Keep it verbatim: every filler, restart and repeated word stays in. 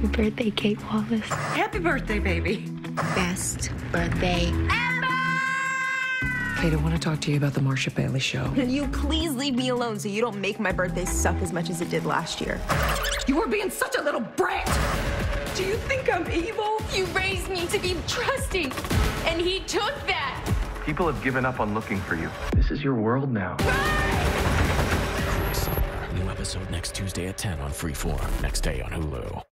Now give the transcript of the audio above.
Happy birthday, Kate Wallis. Happy birthday, baby. Best birthday ever! Kate, I want to talk to you about the Marsha Bailey Show. Can you please leave me alone so you don't make my birthday suck as much as it did last year? You were being such a little brat! Do you think I'm evil? You raised me to be trusting, and he took that! People have given up on looking for you. This is your world now. Cruel Summer. New episode next Tuesday at ten on Freeform. Next day on Hulu.